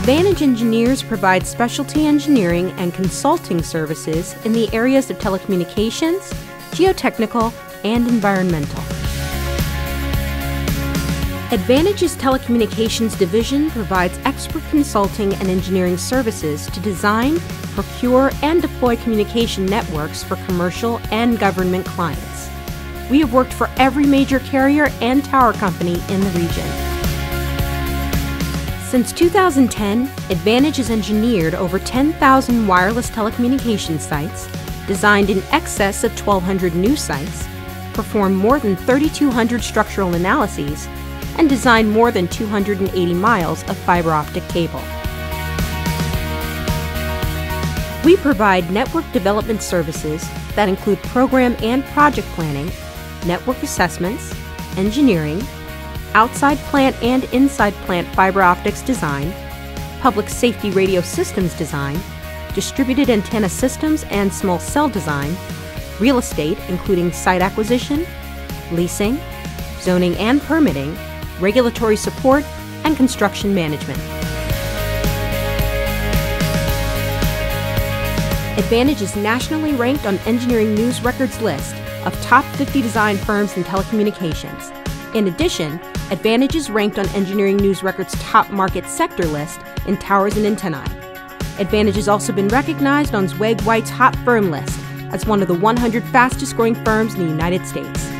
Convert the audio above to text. Advantage Engineers provides specialty engineering and consulting services in the areas of telecommunications, geotechnical, and environmental. Advantage's telecommunications division provides expert consulting and engineering services to design, procure, and deploy communication networks for commercial and government clients. We have worked for every major carrier and tower company in the region. Since 2010, Advantage has engineered over 10,000 wireless telecommunication sites, designed in excess of 1,200 new sites, performed more than 3,200 structural analyses, and designed more than 280 miles of fiber optic cable. We provide network development services that include program and project planning, network assessments, engineering, outside plant and inside plant fiber optics design, public safety radio systems design, distributed antenna systems and small cell design, real estate including site acquisition, leasing, zoning and permitting, regulatory support, and construction management. Advantage is nationally ranked on Engineering News Record's list of top 50 design firms in telecommunications. In addition, Advantage is ranked on Engineering News Record's top market sector list in towers and antennae. Advantage has also been recognized on Zweig White's Hot Firm list as one of the 100 fastest growing firms in the United States.